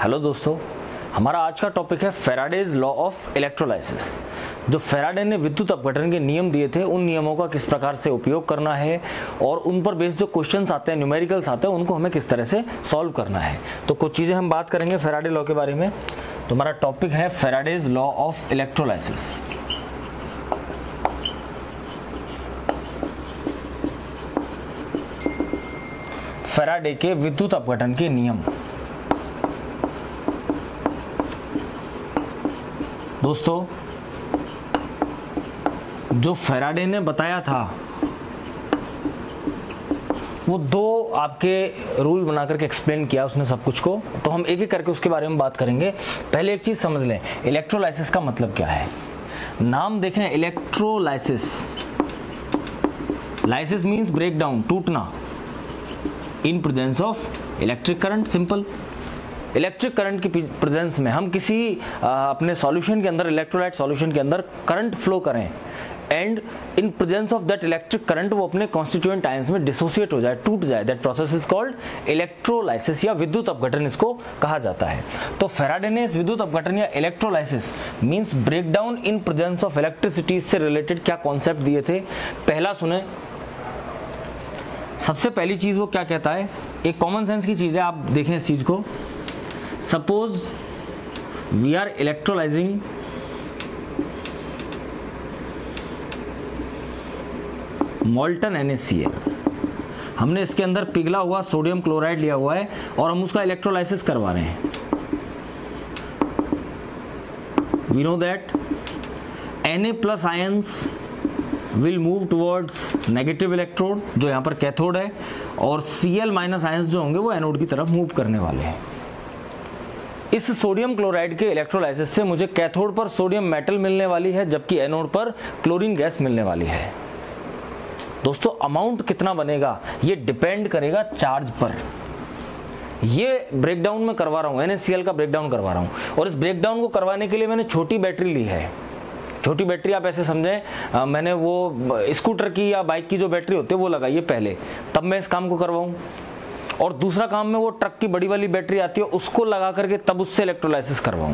Hello दोस्तों, हमारा आज का टॉपिक है फैराडेज लॉ ऑफ इलेक्ट्रोलाइसिस। जो फैराडे ने विद्युत अपघटन के नियम दिए थे, उन नियमों का किस प्रकार से उपयोग करना है और उन पर बेस्ड जो क्वेश्चंस आते हैं, न्यूमेरिकल्स आते हैं, उनको हमें किस तरह से सॉल्व करना है। तो कुछ चीज़ें हम बात करेंगे फैराडे लॉ के बारे में। तो हमारा टॉपिक है Faraday's law of electrolysis. Faraday के विद्युत अपघटन के नियम। दोस्तों, जो फैराडे ने बताया था वो दो आपके रूल बना करके एक्सप्लेन किया उसने सब कुछ को। तो हम एक एक करके उसके बारे में बात करेंगे। पहले एक चीज़ समझ लें, इलेक्ट्रोलाइसिस का मतलब क्या है। नाम देखें, electrolysis. Lysis means break down, टूटना, in presence of electric current. Simple, electric current की प्रेजेंस में हम किसी अपने सॉल्यूशन के अंदर, इलेक्ट्रोलाइट सॉल्यूशन के अंदर करंट फ्लो करें and in presence of that electric current वो अपने कॉन्स्टिट्यूएंट आयंस में डिसोसिएट हो जाए, टूट जाए। That process is called electrolysis या विद्युत अपघटन, इसको कहा जाता है। तो फैराडे ने इस विद्युत अपघटन या electrolysis means breakdown in presence of electricity से रिलेटेड क्या कॉन्सेप्ट दिए थे, पहला सुने। सबसे पहली चीज़ वो क्या कहता है, एक कॉमन सेंस की चीज़ है, आप देखें इस चीज़ को। Suppose we are electrolyzing molten NaCl, हमने इसके अंदर पिघला हुआ सोडियम क्लोराइड लिया हुआ है और हम उसका इलेक्ट्रोलाइसिस करवा रहे हैं। We know that Na plus ions will move towards negative electrode, जो यहाँ पर कैथोड है, और Cl minus ions जो होंगे वो एनोड की तरफ मूव करने वाले हैं। इस सोडियम क्लोराइड के इलेक्ट्रोलाइसिस से मुझे कैथोड पर सोडियम मेटल मिलने वाली है जबकि एनोड पर क्लोरीन गैस मिलने वाली है। दोस्तों, अमाउंट कितना बनेगा ये डिपेंड करेगा चार्ज पर। ये ब्रेकडाउन में करवा रहा हूँ, NaCl का ब्रेकडाउन करवा रहा हूँ, और इस ब्रेकडाउन को करवाने के लिए मैंने छोटी बैटरी ली है। छोटी बैटरी आप ऐसे समझें, मैंने वो स्कूटर की या बाइक की जो बैटरी होती है वो लगाइए पहले, तब मैं इस काम को करवाऊँ। और दूसरा काम में वो ट्रक की बड़ी वाली बैटरी आती है, उसको लगा करके तब उससे इलेक्ट्रोलाइसिस करवाऊं।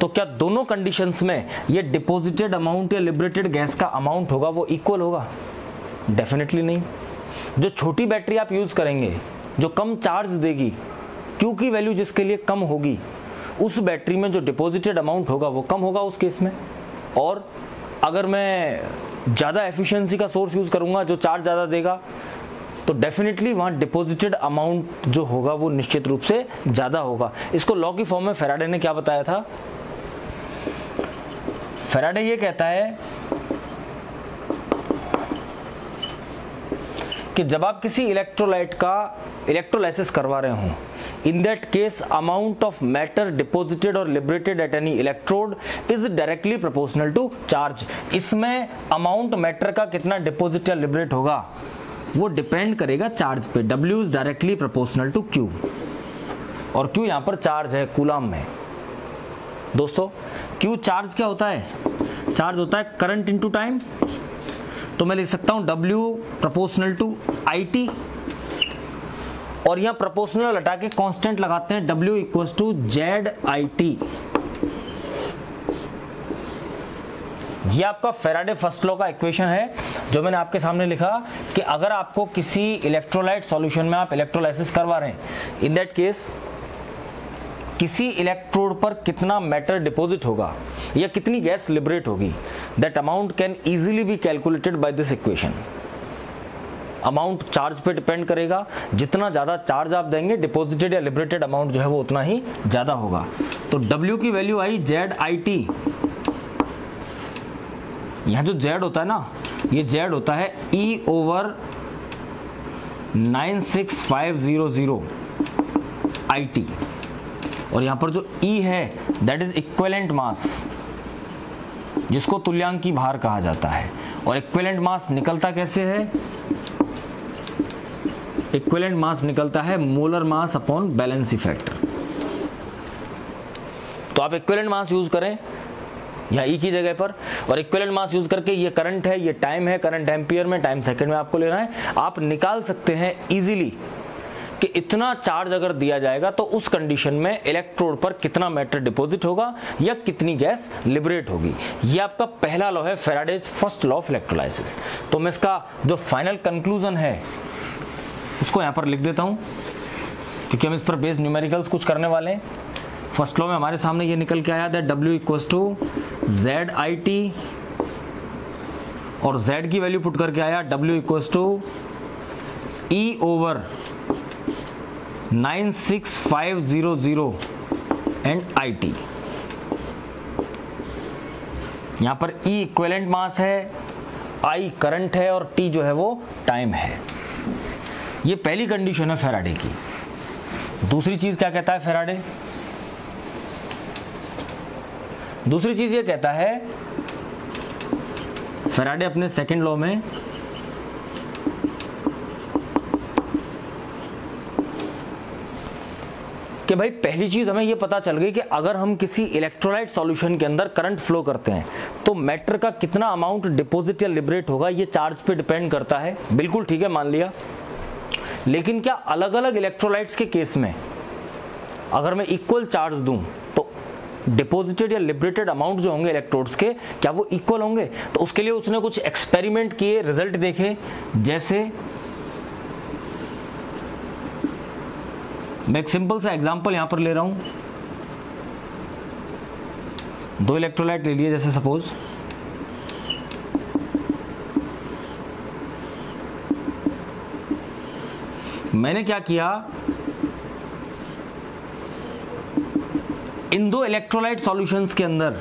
तो क्या दोनों कंडीशंस में ये डिपॉजिटेड अमाउंट या लिबरेटेड गैस का अमाउंट होगा वो इक्वल होगा? डेफिनेटली नहीं। जो छोटी बैटरी आप यूज़ करेंगे, जो कम चार्ज देगी, Q की वैल्यू जिसके लिए कम होगी, उस बैटरी में जो डिपॉजिटेड अमाउंट होगा वो कम होगा उस केस में। और अगर मैं ज़्यादा एफिशिएंसी का सोर्स यूज़ करूँगा जो चार्ज ज़्यादा देगा, तो डेफिनेटली वहाँ डिपॉजिटेड अमाउंट जो होगा वो निश्चित रूप से ज़्यादा होगा। इसको लॉ की फॉर्म में फैराडे ने क्या बताया था। फैराडे ये कहता है कि जब आप किसी इलेक्ट्रोलाइट का इलेक्ट्रोलाइसिस करवा रहे हों, in that case amount of matter deposited और liberated at any electrode is directly proportional to charge. इसमें अमाउंट मैटर का कितना डिपॉजिट या लिबरेट होगा वो डिपेंड करेगा चार्ज पे। W is directly proportional to Q, और Q यहाँ पर चार्ज है कूलम में। दोस्तों, Q चार्ज क्या होता है? चार्ज होता है करंट इंटू टाइम। तो मैं लिख सकता हूँ W प्रोपोर्शनल टू IT, और यहाँ प्रोपोर्शनल हटा के कॉन्स्टेंट लगाते हैं, W इक्वल्स टू ZIT। ये आपका फैराडे फर्स्ट लॉ का इक्वेशन है जो मैंने आपके सामने लिखा कि अगर आपको किसी इलेक्ट्रोलाइट सॉल्यूशन में आप इलेक्ट्रोलाइसिस करवा रहे हैं, इन दैट केस किसी इलेक्ट्रोड पर कितना मैटर डिपॉजिट होगा या कितनी गैस लिबरेट होगी, that amount can easily be calculated by this equation. Amount charge पे डिपेंड करेगा, जितना ज़्यादा चार्ज आप देंगे डिपॉजिटेड या लिबरेटेड अमाउंट जो है वो उतना ही ज़्यादा होगा। तो डब्ल्यू की वैल्यू आई ZIT। यहाँ जो Z होता है ना, ये Z होता है E/96500 IT, और यहाँ पर जो E है दैट इज इक्विवेलेंट मास, जिसको तुल्यांकी भार कहा जाता है। और इक्विवेलेंट मास निकलता कैसे है? इक्विवेलेंट मास निकलता है molar mass upon balancing factor. तो आप इक्विवेलेंट मास यूज करें या E की जगह पर, और इक्विवेलेंट मास यूज करके ये करंट है, ये टाइम है, करंट एम्पियर में, टाइम सेकंड में आपको लेना है, आप निकाल सकते हैं इजीली कि इतना चार्ज अगर दिया जाएगा तो उस कंडीशन में इलेक्ट्रोड पर कितना मैटर डिपॉजिट होगा या कितनी गैस लिबरेट होगी। ये आपका पहला लॉ है Faraday's first law of electrolysis. तो मैं इसका जो फाइनल कंक्लूजन है उसको यहाँ पर लिख देता हूँ क्योंकि हम इस पर बेस्ड न्यूमेरिकल्स कुछ करने वाले हैं। फर्स्ट लॉ में हमारे सामने ये निकल के आया था W = ZIT और Z की वैल्यू पुट करके आया W = E/96500 एंड IT। यहाँ पर E इक्वेलेंट मास है, I करंट है और T जो है वो टाइम है। ये पहली कंडीशन है फैराडे की। दूसरी चीज क्या कहता है फैराडे? दूसरी चीज ये कहता है फैराडे अपने सेकेंड लॉ में कि भाई पहली चीज हमें यह पता चल गई कि अगर हम किसी इलेक्ट्रोलाइट सॉल्यूशन के अंदर करंट फ्लो करते हैं तो मैटर का कितना अमाउंट डिपॉजिट या लिबरेट होगा ये चार्ज पे डिपेंड करता है। बिल्कुल ठीक है, मान लिया। लेकिन क्या अलग अलग इलेक्ट्रोलाइट्स के केस में अगर मैं इक्वल चार्ज दूं तो डिपॉजिटेड या लिबरेटेड अमाउंट जो होंगे इलेक्ट्रोड्स के क्या वो इक्वल होंगे? तो उसके लिए उसने कुछ एक्सपेरिमेंट किए, रिजल्ट देखे। जैसे मैं एक सिंपल सा एग्जांपल यहां पर ले रहा हूं। दो इलेक्ट्रोलाइट ले लिए जैसे सपोज, मैंने क्या किया, इन दो इलेक्ट्रोलाइट सॉल्यूशंस के अंदर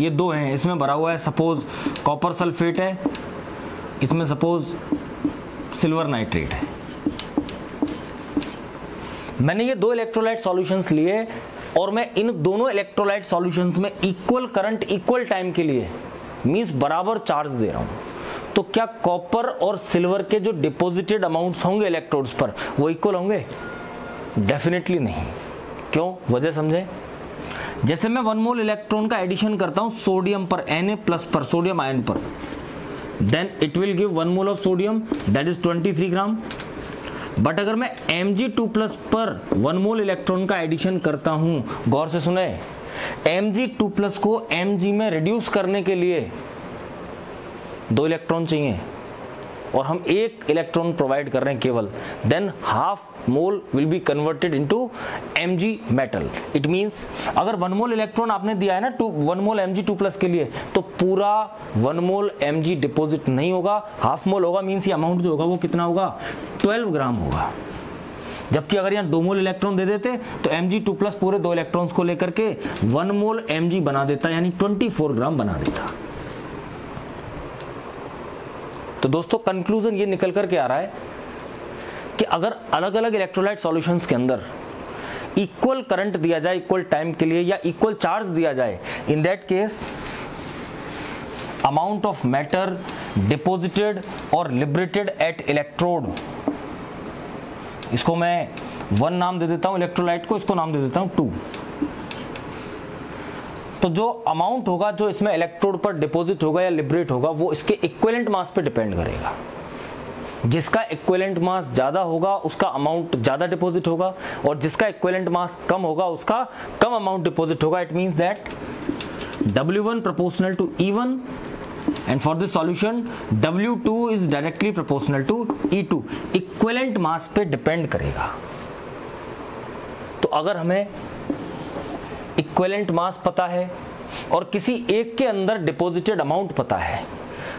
ये दो हैं, इसमें भरा हुआ है सपोज कॉपर सल्फेट है, इसमें सपोज सिल्वर नाइट्रेट है। मैंने ये दो इलेक्ट्रोलाइट सॉल्यूशंस लिए और मैं इन दोनों इलेक्ट्रोलाइट सॉल्यूशंस में इक्वल करंट इक्वल टाइम के लिए मींस बराबर चार्ज दे रहा हूं। तो क्या कॉपर और सिल्वर के जो डिपॉजिटेड अमाउंट्स होंगे इलेक्ट्रोड्स पर वो इक्वल होंगे? डेफिनेटली नहीं। क्यों? वजह समझे। जैसे मैं 1 मोल इलेक्ट्रॉन का एडिशन करता हूं सोडियम पर, Na+ पर, सोडियम आयन पर, then it will give 1 mole of sodium that is 23 gram। But अगर मैं Mg2+ पर 1 मोल इलेक्ट्रॉन का एडिशन करता हूं, गौर से सुने, Mg2+ को Mg में रिड्यूस करने के लिए 2 इलेक्ट्रॉन चाहिए और हम 1 इलेक्ट्रॉन प्रोवाइड कर रहे हैं केवल, then 1/2 mole will be converted into Mg metal. It means अगर 1 मोल इलेक्ट्रॉन आपने दिया है ना 1 मोल Mg2+ के लिए तो पूरा 1 मोल Mg डिपॉजिट नहीं होगा, 1/2 मोल होगा। मींस ये अमाउंट जो होगा वो कितना होगा? 12 ग्राम होगा। जबकि अगर यहाँ 2 मोल इलेक्ट्रॉन दे देते तो Mg2+ पूरे 2 इलेक्ट्रॉन्स को लेकर के 1 मोल Mg बना देता, यानी 24 ग्राम बना देता। तो दोस्तों कंक्लूजन ये निकल कर के आ रहा है कि अगर अलग अलग इलेक्ट्रोलाइट सॉल्यूशंस के अंदर इक्वल करंट दिया जाए इक्वल टाइम के लिए या इक्वल चार्ज दिया जाए, in that case amount of matter deposited और लिबरेटेड एट इलेक्ट्रोड, इसको मैं 1 नाम दे देता हूं इलेक्ट्रोलाइट को, इसको नाम दे देता हूं 2। तो जो अमाउंट होगा जो इसमें इलेक्ट्रोड पर डिपॉजिट होगा या लिबरेट होगा वो इसके इक्विवेलेंट मास पे डिपेंड करेगा। जिसका इक्विवेलेंट मास ज्यादा होगा उसका अमाउंट ज्यादा डिपॉजिट होगा और जिसका इक्विवेलेंट मास कम होगा उसका कम अमाउंट डिपॉजिट होगा। It means that W1 proportional to E1 and for this solution W2 is directly proportional to E2। Equivalent mass पे डिपेंड करेगा। तो अगर हमें इक्विवेलेंट मास पता है और किसी एक के अंदर डिपॉजिटेड अमाउंट पता है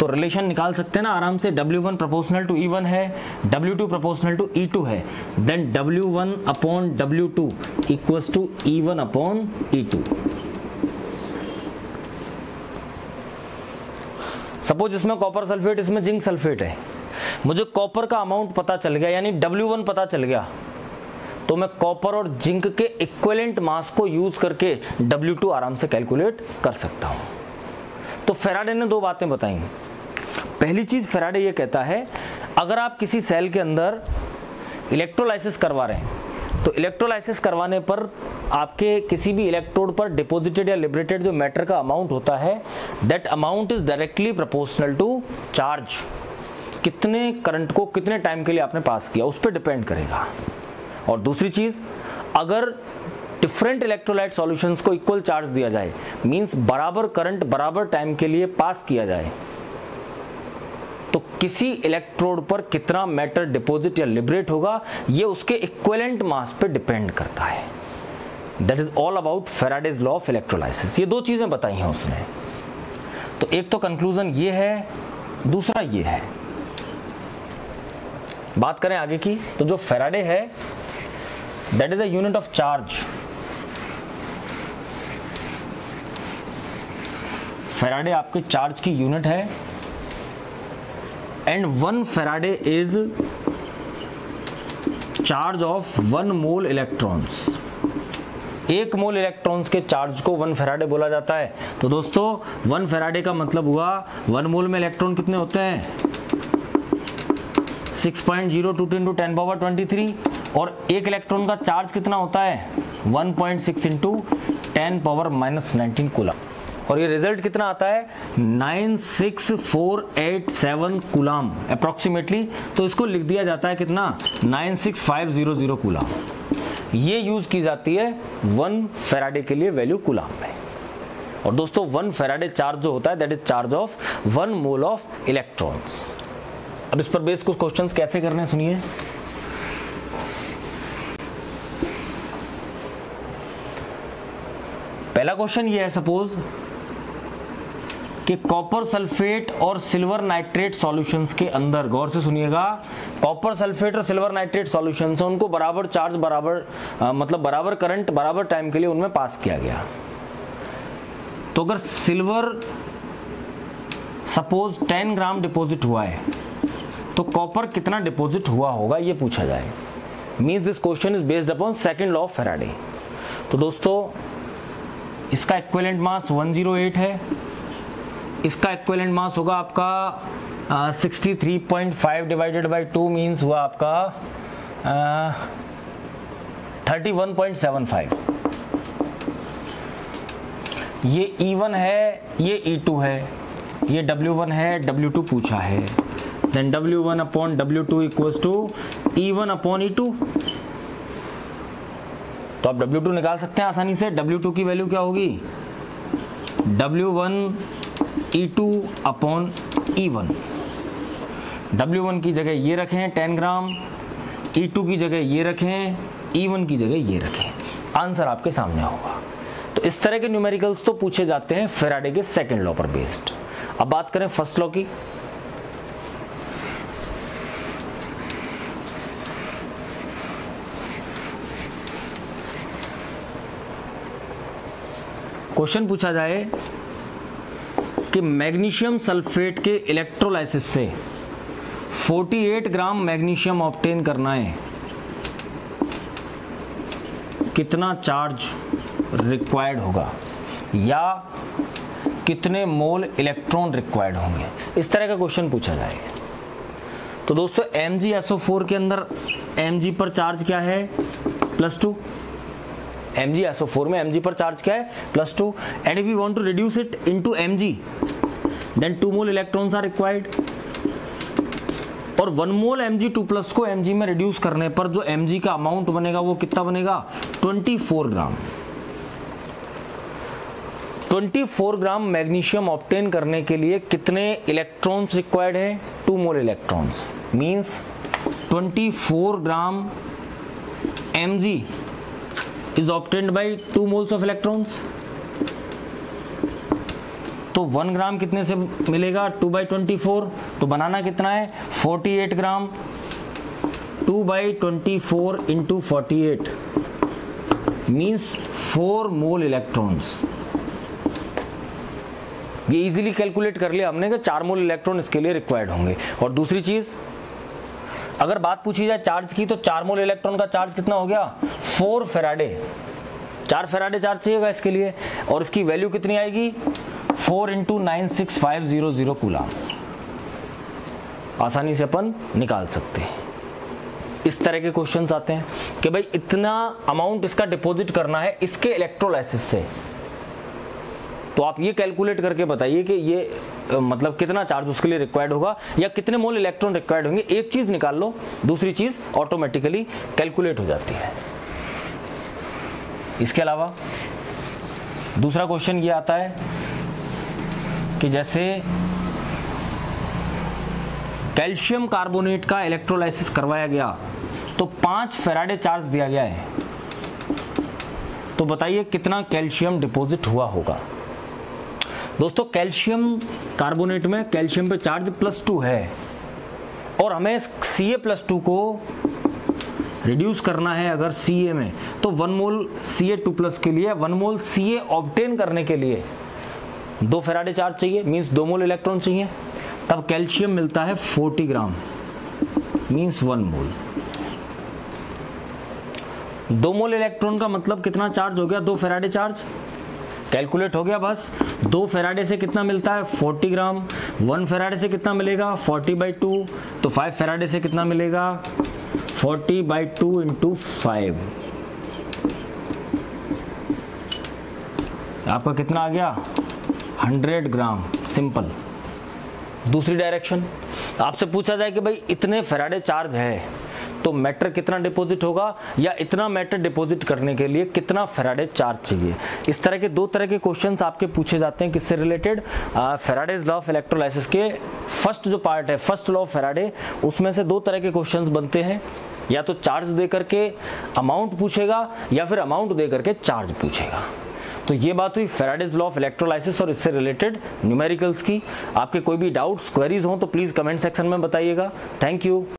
तो रिलेशन निकाल सकते हैं ना आराम से। W1 प्रोपोर्शनल टू E1 है, W2 प्रोपोर्शनल टू E2 है, then W1/W2 equals to E1/E2। Suppose इसमें कॉपर सल्फेट, इसमें जिंक सल्फेट है, मुझे कॉपर का अमाउंट पता चल गया यानी W1 पता चल गया, तो मैं कॉपर और जिंक के इक्विवेलेंट मास को यूज करके W2 आराम से कैलकुलेट कर सकता हूं। तो फैराडे ने 2 बातें बताई। पहली चीज फैराडे ये कहता है अगर आप किसी सेल के अंदर इलेक्ट्रोलाइसिस करवा रहे हैं तो इलेक्ट्रोलाइसिस करवाने पर आपके किसी भी इलेक्ट्रोड पर डिपोजिटेड या लिबरेटेड जो मैटर का अमाउंट होता है, that amount is directly proportional to charge. कितने करंट को कितने टाइम के लिए आपने पास किया उस पर डिपेंड करेगा। और दूसरी चीज़, अगर डिफरेंट इलेक्ट्रोलाइट सॉल्यूशंस को इक्वल चार्ज दिया जाए, मींस बराबर करंट बराबर टाइम के लिए पास किया जाए, तो किसी इलेक्ट्रोड पर कितना मैटर डिपॉजिट या लिबरेट होगा ये उसके इक्विवेलेंट मास पे डिपेंड करता है। That is all about Faraday's law of electrolysis. ये दो चीज़ें बताई हैं उसने। तो एक तो कंक्लूजन ये है, दूसरा ये है। बात करें आगे की, तो जो फैराडे है that is a unit of charge. Faraday आपके चार्ज की यूनिट है, and 1 Faraday is charge of 1 mole electrons. 1 mole electrons के चार्ज को 1 फैराडे बोला जाता है। तो दोस्तों 1 फैराडे का मतलब हुआ 1 मोल में इलेक्ट्रॉन कितने होते हैं, 6.02 × 10⁻³ और 1 इलेक्ट्रॉन का चार्ज कितना होता है, 1.6 × 10⁻¹⁹ कूलम। और ये रिजल्ट कितना आता है, 96487 कूलम अप्रोक्सीमेटली। तो इसको लिख दिया जाता है कितना, 96500 कूलम। ये यूज की जाती है 1 फैराडे के लिए वैल्यू कूलम में। और दोस्तों 1 फैराडे चार्ज जो होता है that is charge of 1 mole of electrons. अब इस पर बेस कुछ क्वेश्चंस कैसे करने हैं सुनिए। पहला क्वेश्चन ये है, सपोज कि कॉपर सल्फेट और सिल्वर नाइट्रेट सॉल्यूशंस के अंदर, गौर से सुनिएगा, कॉपर सल्फेट और सिल्वर नाइट्रेट सॉल्यूशंस उनको बराबर चार्ज बराबर मतलब बराबर करंट बराबर टाइम के लिए उनमें पास किया गया। तो अगर सिल्वर सपोज 10 ग्राम डिपॉजिट हुआ है तो कॉपर कितना डिपॉजिट हुआ होगा ये पूछा जाए। Means this question is based upon second law of Faraday. तो दोस्तों इसका इक्विवेलेंट मास 108 है, इसका इक्विवेलेंट मास होगा आपका 63.5 ÷ 2 मीन्स हुआ आपका 31.75। ये E1 है, ये E2 है, ये W1 है, W2 पूछा है। Then W1 upon W2 equals to E1 upon E2। तो आप W2 निकाल सकते हैं आसानी से। W2 की वैल्यू क्या होगी, W1 E2 upon E1। W1 की जगह ये रखें 10 ग्राम, E2 की जगह ये रखें, E1 की जगह ये रखें, आंसर आपके सामने होगा। तो इस तरह के न्यूमेरिकल्स तो पूछे जाते हैं फैराडे के सेकेंड लॉ पर बेस्ड। अब बात करें फर्स्ट लॉ की। क्वेश्चन पूछा जाए कि मैग्नीशियम सल्फेट के इलेक्ट्रोलाइसिस से 48 ग्राम मैग्नीशियम ऑब्टेन करना है, कितना चार्ज रिक्वायर्ड होगा या कितने मोल इलेक्ट्रॉन रिक्वायर्ड होंगे, इस तरह का क्वेश्चन पूछा जाए। तो दोस्तों MgSO4 के अंदर Mg पर चार्ज क्या है, +2। MgSO4 में Mg पर चार्ज क्या है, +2। And if you want to reduce it into Mg then 2 mole electrons are required. और 1 मोल Mg2+ को Mg में रिड्यूस करने पर जो Mg का अमाउंट बनेगा वो कितना बनेगा, 24 ग्राम। 24 ग्राम मैग्नीशियम ऑब्टेन करने के लिए कितने इलेक्ट्रॉन्स रिक्वायर्ड है, 2 mole electrons. Means 24 gram Mg is obtained by 2 moles of electrons। तो 1 ग्राम कितने से मिलेगा, 2/24। तो बनाना कितना है, 48 ग्राम 2/24 × 48 मीन्स 4 मोल इलेक्ट्रॉन्स। ये इजीली कैलकुलेट कर लिया हमने कि 4 मोल इलेक्ट्रॉन इसके लिए रिक्वायर्ड होंगे। और दूसरी चीज, अगर बात पूछी जाए चार्ज की, तो 4 मोल इलेक्ट्रॉन का चार्ज कितना हो गया, 4 फैराडे। 4 फैराडे चार्ज चाहिएगा इसके लिए। और इसकी वैल्यू कितनी आएगी, 4 × 96500 कूलम। आसानी से अपन निकाल सकते हैं। इस तरह के क्वेश्चंस आते हैं कि भाई इतना अमाउंट इसका डिपॉजिट करना है इसके इलेक्ट्रोलाइसिस से। तो आप ये कैलकुलेट करके बताइए कि ये मतलब कितना चार्ज उसके लिए रिक्वायर्ड होगा या कितने मोल इलेक्ट्रॉन रिक्वायर्ड होंगे। एक चीज निकाल लो, दूसरी चीज ऑटोमेटिकली कैलकुलेट हो जाती है। इसके अलावा दूसरा क्वेश्चन ये आता है कि जैसे कैल्शियम कार्बोनेट का इलेक्ट्रोलाइसिस करवाया गया तो 5 फैराडे चार्ज दिया गया है, तो बताइए कितना कैल्शियम डिपॉजिट हुआ होगा। दोस्तों कैल्शियम कार्बोनेट में कैल्शियम पे चार्ज +2 है और हमें Ca+2 को रिड्यूस करना है अगर Ca में, तो 1 मोल Ca2+ के लिए 1 मोल Ca ऑब्टेन करने के लिए 2 फैराडे चार्ज चाहिए, मीन्स 2 मोल इलेक्ट्रॉन चाहिए। तब कैल्शियम मिलता है 40 ग्राम मीन्स 1 मोल। 2 मोल इलेक्ट्रॉन का मतलब कितना चार्ज हो गया, 2 फैराडे चार्ज कैलकुलेट हो गया। बस 2 फैराडे से कितना मिलता है 40 ग्राम, 1 फैराडे से कितना मिलेगा 40/2, तो 5 फैराडे से कितना मिलेगा 40/2 इंटू 5। आपका कितना आ गया 100 ग्राम सिंपल। दूसरी डायरेक्शन आपसे पूछा जाए कि भाई इतने फैराडे चार्ज है तो मैटर कितना डिपॉजिट होगा या इतना मैटर डिपॉजिट करने के लिए कितना फैराडे चार्ज चाहिए। इस तरह के 2 तरह के क्वेश्चंस आपके पूछे जाते हैं, किससे related, Faraday's law of electrolysis के फर्स्ट जो पार्ट है, फर्स्ट लॉ ऑफ फैराडे, उसमें से 2 तरह के क्वेश्चंस बनते हैं। या तो चार्ज दे करके अमाउंट पूछेगा या फिर अमाउंट दे करके चार्ज पूछेगा। तो ये बात हुई फैराडेज लॉ ऑफ इलेक्ट्रोलाइसिस और इससे रिलेटेड न्यूमेरिकल्स की। आपके कोई भी डाउट्स क्वेरीज हों तो प्लीज़ कमेंट सेक्शन में बताइएगा। Thank you.